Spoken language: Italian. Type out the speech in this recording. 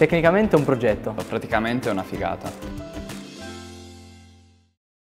Tecnicamente è un progetto. Praticamente è una figata.